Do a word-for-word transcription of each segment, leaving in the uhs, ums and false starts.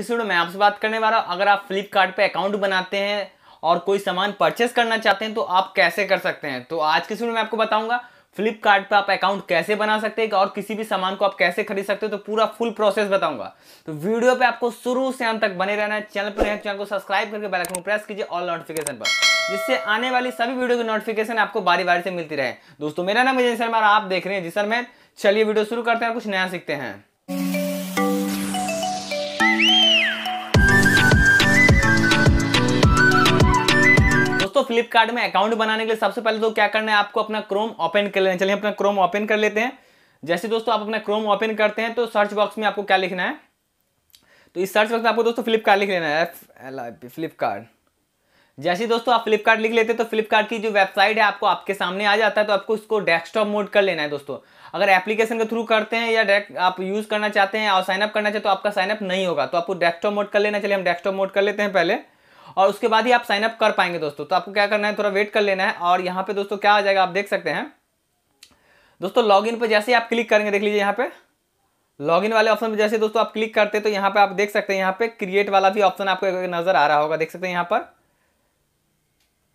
के वीडियो में आपसे बात करने वाला हूं, अगर आप फ्लिपकार्ट पे अकाउंट बनाते हैं और कोई सामान परचेस करना चाहते हैं तो आप कैसे कर सकते हैं। तो आज के वीडियो में आपको बताऊंगा फ्लिपकार्ट पे आप अकाउंट कैसे बना सकते हैं और किसी भी सामान को आप कैसे खरीद सकते हो, तो पूरा फुल प्रोसेस बताऊंगा। तो वीडियो पे आपको शुरू से अंत तक बने रहना है। चैनल पर चैनल को सब्सक्राइब करके बेल आइकन को प्रेस कीजिए ऑल नोटिफिकेशन पर, जिससे आने वाली सभी वीडियो की नोटिफिकेशन आपको बारी बारी से मिलती रहे। दोस्तों मेरा नाम है जिसर, आप देख रहे हैं जिसर मैन। चलिए वीडियो शुरू करते हैं, कुछ नया सीखते हैं। दोस्तों फ्लिपकार्ट में अकाउंट बनाने के लिए सबसे पहले तो क्या करना है, आपको अपना क्रोम ओपन कर लेना है। चलिए अपना क्रोम ओपन कर लेते हैं। जैसे दोस्तों आप अपना क्रोम ओपन करते हैं तो सर्च बॉक्स में आपको क्या लिखना है, तो इस सर्च बॉक्स में आपको दोस्तों फ्लिपकार्ट लिख लेना है, फ्लिपकार्ट। जैसे दोस्तों आप फ्लिपकार्ट लिख लेते हैं तो फ्लिपकार्ट की जो वेबसाइट है आपको आपके सामने आ जाता है। तो आपको इसको डेस्कटॉप मोड कर लेना है। दोस्तों अगर एप्लीकेशन के थ्रू करते हैं या डायरेक्ट आप यूज़ करना चाहते हैं और साइनअप करना चाहते हैं तो आपका साइनअप नहीं होगा, तो आपको डेस्कटॉप मोड कर लेना। चलिए हम डेस्कटॉप मोड कर लेते हैं पहले और उसके बाद ही आप साइनअप कर पाएंगे दोस्तों। तो आपको क्या करना है, थोड़ा वेट कर लेना है। और यहाँ पर दोस्तों क्या आ जाएगा आप देख सकते हैं। दोस्तों लॉग इन पर जैसे ही आप क्लिक करेंगे, देख लीजिए यहाँ पर लॉग इन वाले ऑप्शन पर जैसे दोस्तों आप क्लिक करते हैं तो यहाँ पर आप देख सकते हैं, यहाँ पर क्रिएट वाला भी ऑप्शन आपको नज़र आ रहा होगा, देख सकते हैं यहाँ पर,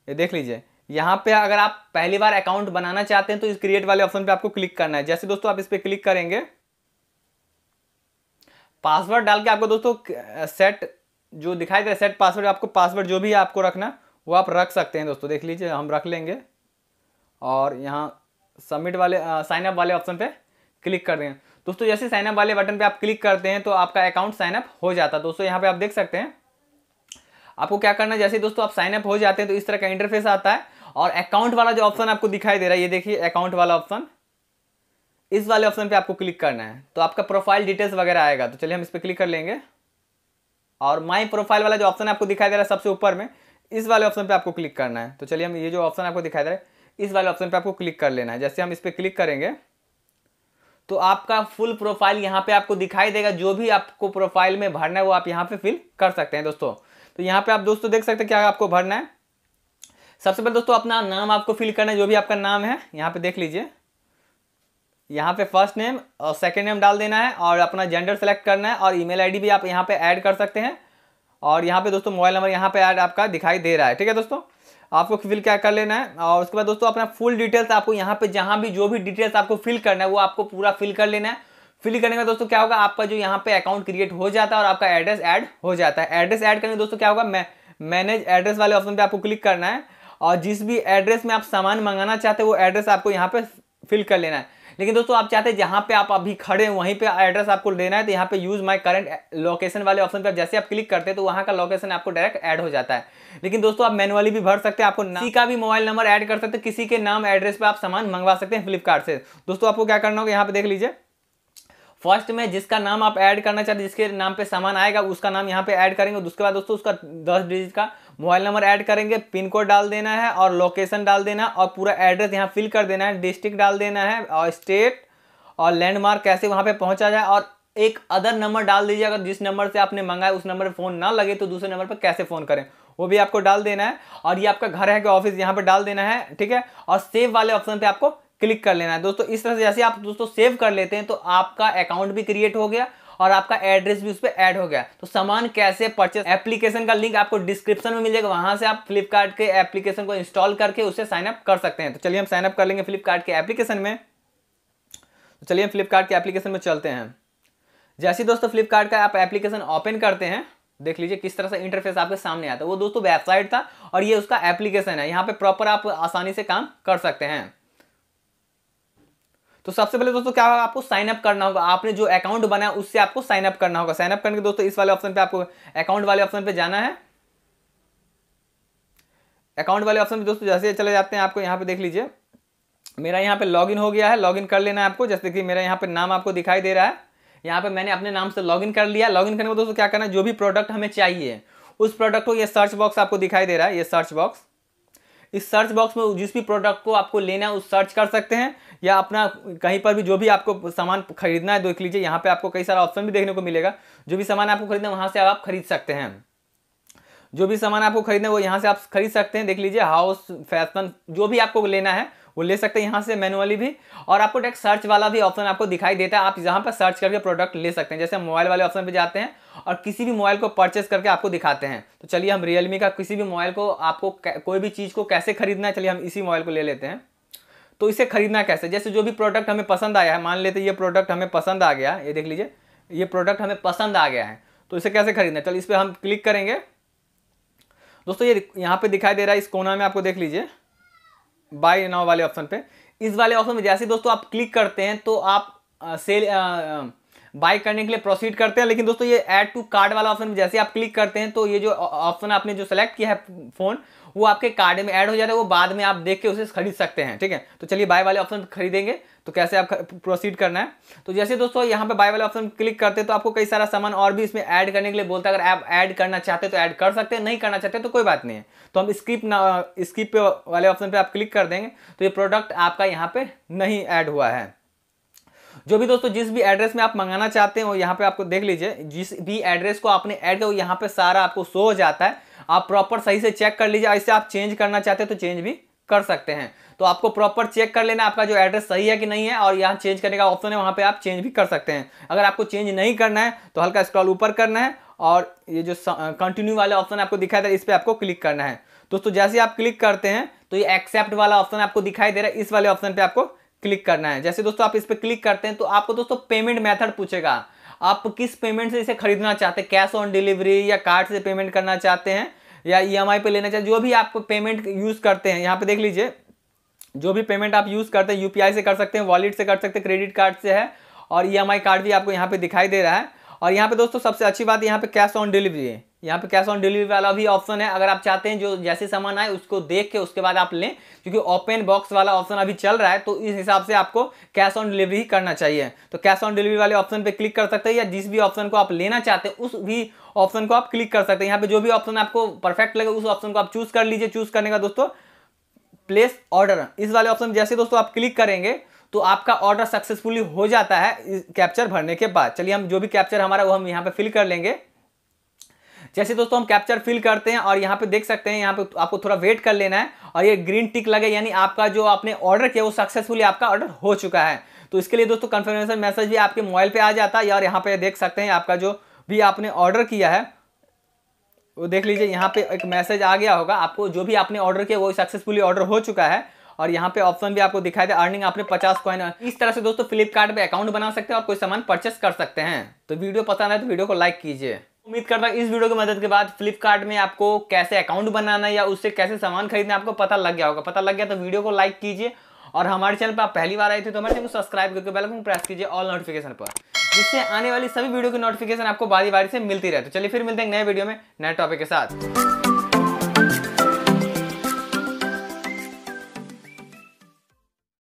ये देख लीजिए। यहाँ पे अगर आप पहली बार अकाउंट बनाना चाहते हैं तो इस क्रिएट वाले ऑप्शन पे आपको क्लिक करना है। जैसे दोस्तों आप इस पर क्लिक करेंगे, पासवर्ड डाल के आपको दोस्तों सेट जो दिखाई दे रहा है सेट पासवर्ड, आपको पासवर्ड जो भी है आपको रखना वो आप रख सकते हैं दोस्तों। देख लीजिए हम रख लेंगे और यहाँ सबमिट वाले साइनअप वाले ऑप्शन पर क्लिक कर देंगे। दोस्तों जैसे साइनअप वाले बटन पर आप क्लिक करते हैं तो आपका अकाउंट साइनअप हो जाता है। दोस्तों यहाँ पर आप देख सकते हैं आपको क्या करना है। जैसे दोस्तों आप साइनअप हो जाते हैं तो इस तरह का इंटरफेस आता है और अकाउंट वाला जो ऑप्शन आपको दिखाई दे रहा है, ये देखिए अकाउंट वाला ऑप्शन, इस वाले ऑप्शन पे आपको क्लिक करना है। तो आपका प्रोफाइल डिटेल्स वगैरह आएगा। तो चलिए हम इस पर क्लिक कर लेंगे और माई प्रोफाइल वाला जो ऑप्शन आपको दिखाई दे रहा है सबसे ऊपर में, इस वाले ऑप्शन पर आपको क्लिक करना है। तो चलिए हम ये जो ऑप्शन आपको दिखाई दे रहा है इस वाले ऑप्शन पर आपको क्लिक कर लेना है। जैसे हम इस पर क्लिक करेंगे तो आपका फुल प्रोफाइल यहाँ पर आपको दिखाई देगा। जो भी आपको प्रोफाइल में भरना है वो आप यहाँ पर फिल कर सकते हैं दोस्तों। तो यहाँ पे आप दोस्तों देख सकते हैं क्या आपको भरना है। सबसे पहले दोस्तों अपना नाम आपको फिल करना है, जो भी आपका नाम है यहाँ पे देख लीजिए, यहाँ पे फर्स्ट नेम और सेकंड नेम डाल देना है और अपना जेंडर सेलेक्ट करना है और ईमेल आईडी भी आप यहाँ पे ऐड कर सकते हैं। और यहाँ पे दोस्तों मोबाइल नंबर यहाँ पे ऐड आपका दिखाई दे रहा है। ठीक है दोस्तों आपको फिल क्या कर लेना है और उसके बाद दोस्तों अपना फुल डिटेल्स आपको यहाँ पे जहाँ भी जो भी डिटेल्स आपको फिल करना है वो आपको पूरा फिल कर लेना है। फिल करने का दोस्तों क्या होगा, आपका जो यहाँ पे अकाउंट क्रिएट हो जाता है और आपका एड्रेस ऐड हो जाता है। एड्रेस ऐड करने दोस्तों क्या होगा, मैं मैनेज एड्रेस वाले ऑप्शन पे आपको क्लिक करना है और जिस भी एड्रेस में आप सामान मंगाना चाहते हैं वो एड्रेस आपको यहाँ पे फिल कर लेना है। लेकिन दोस्तों आप चाहते हैं जहाँ पे आप अभी खड़े हैं वहीं पर एड्रेस आपको लेना है, तो यहाँ पे यूज़ माई करंट लोकेशन वाले ऑप्शन पर जैसे आप क्लिक करते हैं तो वहाँ का लोकेशन आपको डायरेक्ट ऐड हो जाता है। लेकिन दोस्तों आप मैनुअली भी भर सकते हैं, आपको किसी का भी मोबाइल नंबर ऐड कर सकते हैं, किसी के नाम एड्रेस पर आप सामान मंगवा सकते हैं फ्लिपकार्ट से। दोस्तों आपको क्या करना होगा, यहाँ पे देख लीजिए फर्स्ट में जिसका नाम आप ऐड करना चाहते हैं, जिसके नाम पे सामान आएगा उसका नाम यहाँ पे ऐड करेंगे। उसके बाद दोस्तों उसका दस डिजिट का मोबाइल नंबर ऐड करेंगे, पिन कोड डाल देना है और लोकेशन डाल देना है और पूरा एड्रेस यहाँ फिल कर देना है, डिस्ट्रिक्ट डाल देना है और स्टेट और लैंडमार्क कैसे वहाँ पे पहुँचा जाए और एक अदर नंबर डाल दीजिए। अगर जिस नंबर से आपने मंगाया उस नंबर पर फ़ोन ना लगे तो दूसरे नंबर पर कैसे फ़ोन करें वो भी आपको डाल देना है और ये आपका घर है कि ऑफिस यहाँ पर डाल देना है। ठीक है और सेव वाले ऑप्शन पर आपको क्लिक कर लेना है। दोस्तों इस तरह से जैसे आप दोस्तों सेव कर लेते हैं तो आपका अकाउंट भी क्रिएट हो गया और आपका एड्रेस भी उस पर ऐड हो गया। तो सामान कैसे परचेस, एप्लीकेशन का लिंक आपको डिस्क्रिप्शन में मिल जाएगा, वहां से आप फ्लिपकार्ट के एप्लीकेशन को इंस्टॉल करके उससे साइनअप कर सकते हैं। तो चलिए हम साइनअप कर लेंगे फ्लिपकार्ट के एप्लीकेशन में। तो चलिए हम फ्लिपकार्ट के एप्लीकेशन में चलते हैं। जैसे दोस्तों फ्लिपकार्ट का आप एप्लीकेशन ओपन करते हैं, देख लीजिए किस तरह से इंटरफेस आपके सामने आता है। वो दोस्तों वेबसाइट था और ये उसका एप्लीकेशन है। यहाँ पर प्रॉपर आप आसानी से काम कर सकते हैं। तो सबसे पहले दोस्तों क्या होगा, आपको साइनअप करना होगा। आपने जो अकाउंट बनाया उससे आपको साइनअप करना होगा। साइनअप करने के दोस्तों इस वाले ऑप्शन पे आपको अकाउंट वाले ऑप्शन पे जाना है। अकाउंट वाले ऑप्शन पे दोस्तों जैसे चले जाते हैं, आपको यहाँ पे देख लीजिए मेरा यहाँ पे लॉगिन हो गया है, लॉगिन कर लेना है आपको। जैसे कि मेरा यहाँ पे नाम आपको दिखाई दे रहा है, यहाँ पे मैंने अपने नाम से लॉगिन कर लिया। लॉगिन करने को दोस्तों क्या करना है, जो भी प्रोडक्ट हमें चाहिए उस प्रोडक्ट को, ये सर्च बॉक्स आपको दिखाई दे रहा है, ये सर्च बॉक्स, इस सर्च बॉक्स में जिस भी प्रोडक्ट को आपको लेना है उस सर्च कर सकते हैं या अपना कहीं पर भी जो भी आपको सामान खरीदना है। देख लीजिए यहाँ पे आपको कई सारा ऑप्शन भी देखने को मिलेगा। जो भी सामान आपको खरीदना है वहाँ से आप खरीद सकते हैं। जो भी सामान आपको खरीदना है वो यहाँ से आप खरीद सकते हैं। देख लीजिए हाउस फैशन जो भी आपको लेना है वो ले सकते हैं यहाँ से मैनुअली भी। और आपको डायरेक्ट सर्च वाला भी ऑप्शन आपको दिखाई देता है, आप यहाँ पर सर्च करके प्रोडक्ट ले सकते हैं। जैसे मोबाइल वाले ऑप्शन पे जाते हैं और किसी भी मोबाइल को परचेस करके आपको दिखाते हैं। तो चलिए हम रियलमी का किसी भी मोबाइल को आपको कोई भी चीज़ को कैसे खरीदना है, चलिए हम इसी मोबाइल को ले लेते हैं। तो इसे खरीदना कैसे, जैसे जो भी प्रोडक्ट हमें पसंद आया है, मान लेते ये प्रोडक्ट हमें पसंद आ गया, ये देख लीजिए ये प्रोडक्ट हमें पसंद आ गया है, तो इसे कैसे खरीदना है, चलिए इस पर हम क्लिक करेंगे। दोस्तों ये यहाँ पे दिखाई दे रहा है, इस कोना में आपको देख लीजिए बाय नाउ वाले ऑप्शन पे, इस वाले ऑप्शन में जैसे दोस्तों आप क्लिक करते हैं तो आप आ, सेल बाय करने के लिए प्रोसीड करते हैं। लेकिन दोस्तों ये ऐड टू कार्ड वाला ऑप्शन में जैसे आप क्लिक करते हैं तो ये जो ऑप्शन आपने जो सेलेक्ट किया है फ़ोन, वो आपके कार्ड में ऐड हो जाता है, वो बाद में आप देख के उसे खरीद सकते हैं। ठीक है, तो चलिए बाय वाले ऑप्शन खरीदेंगे, तो कैसे आप प्रोसीड करना है। तो जैसे दोस्तों यहाँ पे बाय वाले ऑप्शन क्लिक करते हैं तो आपको कई सारा सामान और भी इसमें ऐड करने के लिए बोलता है। अगर आप ऐड करना चाहते तो ऐड कर सकते हैं, नहीं करना चाहते तो कोई बात नहीं है। तो हम स्किप स्किप पे वाले ऑप्शन पर आप क्लिक कर देंगे तो ये प्रोडक्ट आपका यहाँ पर नहीं ऐड हुआ है। जो भी दोस्तों जिस भी एड्रेस में आप मंगाना चाहते हैं वो यहाँ पे आपको देख लीजिए, जिस भी एड्रेस को आपने ऐड किया वो यहाँ पे सारा आपको शो हो जाता है। आप प्रॉपर सही से चेक कर लीजिए, ऐसे आप चेंज करना चाहते हैं तो चेंज भी कर सकते हैं। तो आपको प्रॉपर चेक कर लेना आपका जो एड्रेस सही है कि नहीं है, और यहाँ चेंज करने का ऑप्शन है, वहाँ पर आप चेंज भी कर सकते हैं। अगर आपको चेंज नहीं करना है तो हल्का स्क्रॉल ऊपर करना है और ये जो कंटिन्यू वाला ऑप्शन आपको दिखाई दे रहा है, इस पर आपको क्लिक करना है। दोस्तों जैसे आप क्लिक करते हैं तो ये एक्सेप्ट वाला ऑप्शन आपको दिखाई दे रहा है, इस वाले ऑप्शन पर आपको क्लिक करना है। जैसे दोस्तों आप इस पर क्लिक करते हैं तो आपको दोस्तों पेमेंट मेथड पूछेगा, आप किस पेमेंट से इसे खरीदना चाहते हैं, कैश ऑन डिलीवरी या कार्ड से पेमेंट करना चाहते हैं या ईएमआई पे लेना चाहते हैं, जो भी आप पेमेंट यूज़ करते हैं। यहाँ पे देख लीजिए जो भी पेमेंट आप यूज़ करते हैं यूपीआई से कर सकते हैं, वॉलेट से कर सकते हैं, क्रेडिट कार्ड से है, और ईएमआई कार्ड भी आपको यहाँ पर दिखाई दे रहा है। और यहाँ पर दोस्तों सबसे अच्छी बात यहाँ पर कैश ऑन डिलीवरी है, यहाँ पे कैश ऑन डिलीवरी वाला भी ऑप्शन है। अगर आप चाहते हैं जो जैसे सामान आए उसको देख के उसके बाद आप लें, क्योंकि ओपन बॉक्स वाला ऑप्शन अभी चल रहा है, तो इस हिसाब से आपको कैश ऑन डिलीवरी ही करना चाहिए। तो कैश ऑन डिलीवरी वाले ऑप्शन पे क्लिक कर सकते हैं, या जिस भी ऑप्शन को आप लेना चाहते हैं उस भी ऑप्शन को आप क्लिक कर सकते हैं। यहाँ पर जो भी ऑप्शन आपको परफेक्ट लगे उस ऑप्शन को आप चूज कर लीजिए। चूज करने का दोस्तों प्लेस ऑर्डर, इस वाले ऑप्शन जैसे दोस्तों आप क्लिक करेंगे तो आपका ऑर्डर सक्सेसफुली हो जाता है कैप्चर भरने के बाद। चलिए हम जो भी कैप्चर हमारा वो हम यहाँ पर फिल कर लेंगे। जैसे दोस्तों हम कैप्चर फिल करते हैं और यहाँ पे देख सकते हैं, यहाँ पे आपको थोड़ा वेट कर लेना है और ये ग्रीन टिक लगे, यानी आपका जो आपने ऑर्डर किया वो सक्सेसफुली आपका ऑर्डर हो चुका है। तो इसके लिए दोस्तों कंफर्मेशन मैसेज भी आपके मोबाइल पे आ जाता है, और यहाँ पे देख सकते हैं आपका जो भी आपने ऑर्डर किया है वो देख लीजिए, यहाँ पे एक मैसेज आ गया होगा आपको, जो भी आपने ऑर्डर किया वो सक्सेसफुली ऑर्डर हो चुका है। और यहाँ पे ऑप्शन भी आपको दिखाई दे अर्निंग आपने पचास कॉइन। इस तरह से दोस्तों फ्लिपकार्ट पे अकाउंट बना सकते हैं और कोई सामान परचेस कर सकते हैं। तो वीडियो पसंद आए तो वीडियो को लाइक कीजिए। उम्मीद करता हूँ इस वीडियो की मदद के बाद फ्लिपकार्ट में आपको कैसे अकाउंट बनाना है या उससे कैसे सामान खरीदना है आपको पता लग गया होगा। पता लग गया तो वीडियो को लाइक कीजिए, और हमारे चैनल पर आप पहली बार आए थे तो हमारे चैनल को सब्सक्राइब करके बेल आइकन प्रेस कीजिए ऑल नोटिफिकेशन पर, जिससे आने वाली सभी वीडियो की नोटिफिकेशन आपको बारी बारी से मिलती रहे। तो चलिए फिर मिलते हैं नए वीडियो में नए टॉपिक के साथ।